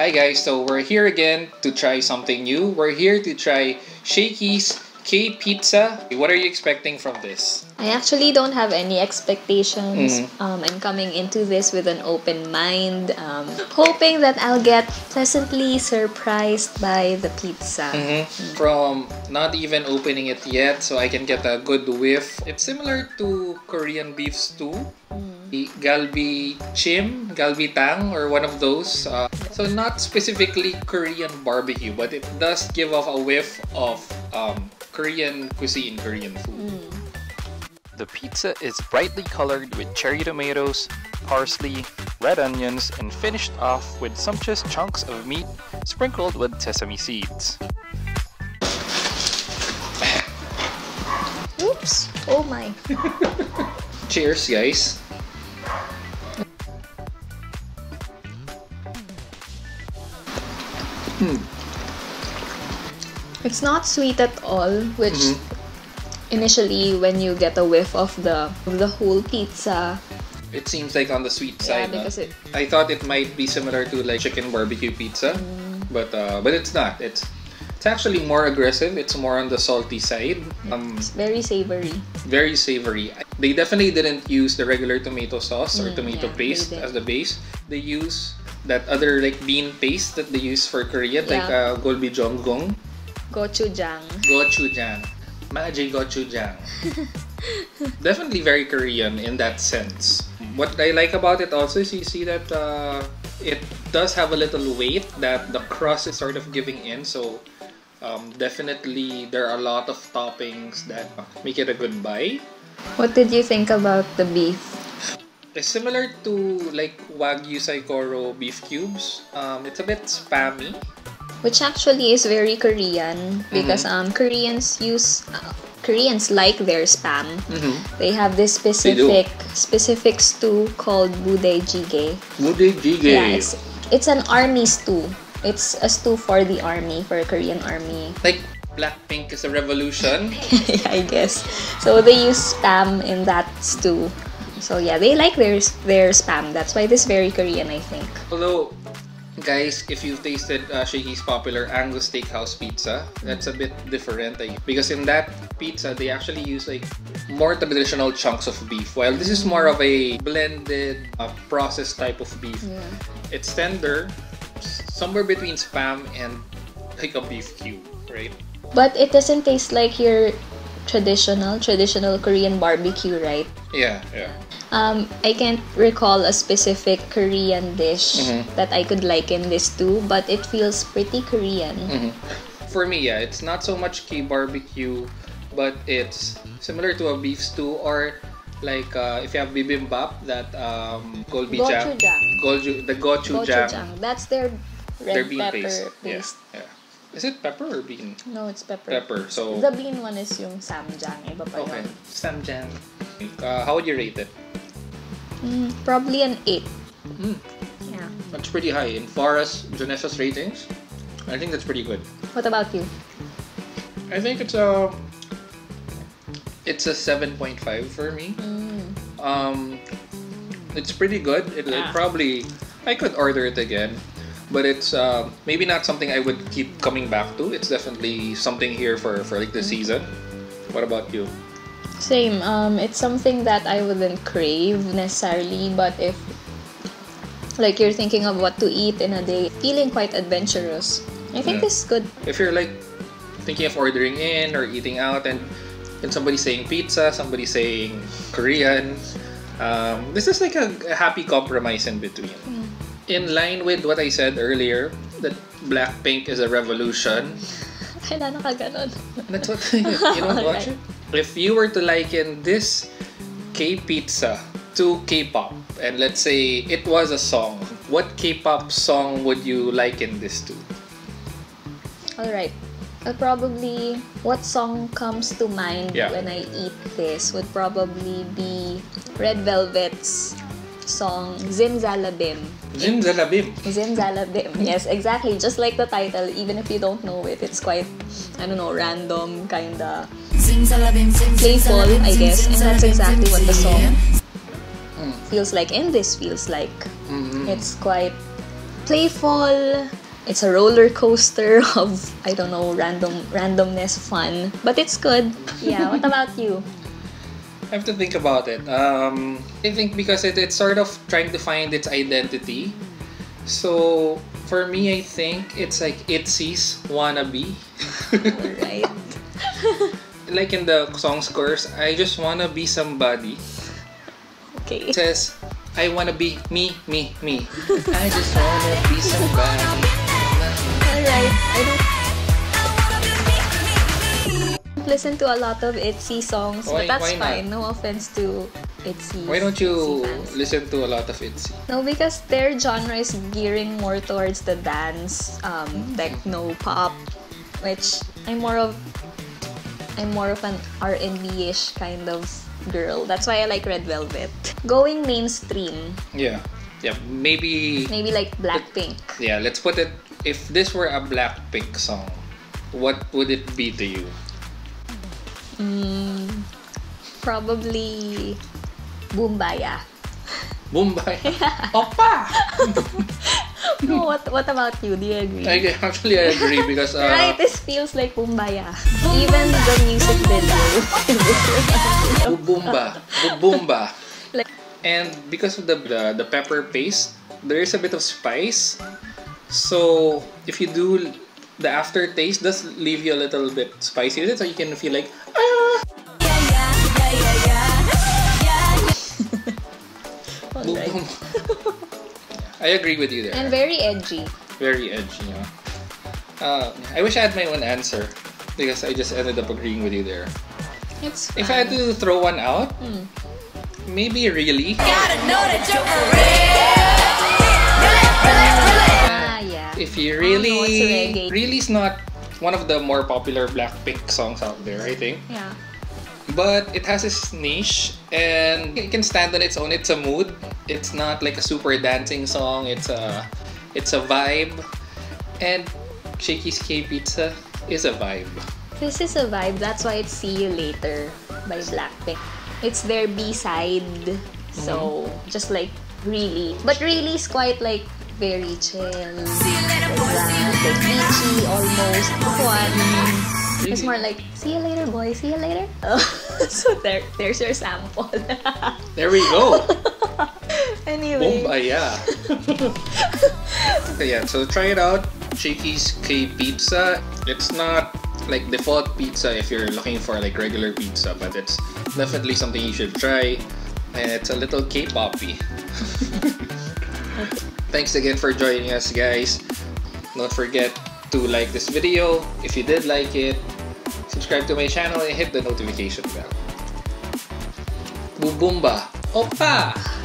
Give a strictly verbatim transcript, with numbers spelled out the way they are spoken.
Hi guys, so we're here again to try something new. We're here to try Shakey's K-Pizza. What are you expecting from this? I actually don't have any expectations. Mm-hmm. um, I'm coming into this with an open mind, um, hoping that I'll get pleasantly surprised by the pizza. Mm-hmm. Mm-hmm. From not even opening it yet, so I can get a good whiff. It's similar to Korean beef stew. Mm-hmm. The Galbi Chim, Galbi Tang, or one of those. Uh, so not specifically Korean barbecue, but it does give off a whiff of um, Korean cuisine, Korean food. Mm. The pizza is brightly colored with cherry tomatoes, parsley, red onions, and finished off with sumptuous chunks of meat sprinkled with sesame seeds. Oops! Oh my! Cheers, guys! Mm. It's not sweet at all, which mm-hmm. initially when you get a whiff of the of the whole pizza, it seems like on the sweet side. Yeah, because it, I thought it might be similar to like chicken barbecue pizza, mm. but uh, but it's not. It's it's actually more aggressive. It's more on the salty side. Um, it's very savory. Very savory. They definitely didn't use the regular tomato sauce or mm, tomato yeah, paste as the base. They use that other like bean paste that they use for Korea, yeah. like uh, Galbi Jonggong. Gochujang. Gochujang. Maji gochujang. Definitely very Korean in that sense. What I like about it also is you see that uh, it does have a little weight, that the crust is sort of giving in. So um, definitely there are a lot of toppings that make it a good buy. What did you think about the beef? It's similar to like wagyu Saikoro beef cubes. Um, it's a bit spammy, which actually is very Korean because mm-hmm. um, Koreans use uh, Koreans like their spam. Mm-hmm. They have this specific specific stew called budae jigae. Budae jigae. Yeah, it's, it's an army stew. It's a stew for the army, for a Korean army. Like Blackpink is a revolution. Yeah, I guess. So they use spam in that stew. So yeah, they like their, their spam. That's why this is very Korean, I think. Although, guys, if you've tasted uh, Shakey's popular Angus Steakhouse pizza, that's a bit different. Like, because in that pizza, they actually use like more traditional chunks of beef. While this is more of a blended, uh, processed type of beef. Yeah. It's tender, somewhere between spam and like a beef cube, right? But it doesn't taste like your traditional, traditional Korean barbecue, right? Yeah, yeah. Um, I can't recall a specific Korean dish mm-hmm. that I could liken this to, but it feels pretty Korean. Mm-hmm. For me, yeah, it's not so much K-barbecue, but it's similar to a beef stew or like uh, if you have bibimbap, that um, gochujang, gochujang, the gochujang. Gochujang. That's their red their bean pepper paste. paste. Yeah, yeah. Is it pepper or bean? No, it's pepper. Pepper. So the bean one is yung samjang. Iba pa okay. Yun. Samjang. Uh, how would you rate it? Mm, probably an eight. Mm. Yeah. That's pretty high. And far as Janessa's ratings, I think that's pretty good. What about you? I think it's a it's a seven point five for me. Mm. Um, it's pretty good. It, yeah. it probably I could order it again. But it's uh, maybe not something I would keep coming back to. It's definitely something here for, for like the season. What about you? Same. Um, it's something that I wouldn't crave necessarily, but if like you're thinking of what to eat in a day, feeling quite adventurous, I think yeah. this is good. If you're like thinking of ordering in or eating out, and and somebody's saying pizza, somebody's saying Korean, um, this is like a, a happy compromise in between. Mm. In line with what I said earlier, that Blackpink is a revolution. Kailan ka ganon? That's what you don't right. watch it. If you were to liken this K-pizza to K-pop, and let's say it was a song, what K-pop song would you liken this to? All right. I'll probably what song comes to mind yeah. when I eat this would probably be Red Velvet's song Zimzalabim. Zimzalabim. Zimzalabim. Yes, exactly. Just like the title, even if you don't know it, it's quite, I don't know, random, kinda playful, I guess. And that's exactly what the song mm. feels like. And this feels like mm-hmm. it's quite playful. It's a roller coaster of, I don't know, random randomness, fun, but it's good. Yeah, what about you? I have to think about it. Um, I think because it, it's sort of trying to find its identity. So for me, I think it's like ITZY's Wannabe. Alright. Like in the song's chorus, I just wanna be somebody. Okay. It says, I wanna be me, me, me. I just wanna be somebody. Alright. I don't listen to a lot of ITZY songs, why, but that's fine. Not? No offense to ITZY. Why don't you listen to a lot of ITZY? No, because their genre is gearing more towards the dance, um, techno pop, which I'm more of. I'm more of an R and B-ish kind of girl. That's why I like Red Velvet. Going mainstream. Yeah. Yeah, maybe... Maybe like Blackpink. Let, yeah, let's put it... If this were a Blackpink song, what would it be to you? Mm, probably... Boombayah. Boombayah? Yeah. Opa! No, what, what about you? Do you agree? I, actually, I agree because... Uh, right, this feels like Boombayah. Even the music video. Bubumba. Bubumba. And because of the, the, the pepper paste, there is a bit of spice. So, if you do, the aftertaste does leave you a little bit spicy. So you can feel like... Ah! Bubumba. I agree with you there. And very edgy. Very edgy, yeah. Uh, I wish I had my own answer because I just ended up agreeing with you there. It's fine. If I had to throw one out, mm. maybe really. Gotta know that you're real. Really, really, really. Ah, yeah. If you really, really is not one of the more popular Blackpink songs out there, I think. Yeah. But it has its niche and it can stand on its own. It's a mood. It's not like a super dancing song. It's a, it's a vibe. And Shakey's K-Pizza is a vibe. This is a vibe. That's why it's See You Later by Blackpink. It's their B-side. So mm-hmm. just like Really. But Really is quite like very chill. See you later, boy. See you later. Beachy almost. One. It's more like, see you later, boy. See you later. Oh, so there, there's your sample. There we go. Anyway. Boombayah. So yeah, so try it out. Shakey's K-Pizza. It's not like default pizza if you're looking for like regular pizza, but it's definitely something you should try. And it's a little K-poppy. Thanks again for joining us, guys. Don't forget to like this video. If you did like it, subscribe to my channel and hit the notification bell. Bubumba! Opa!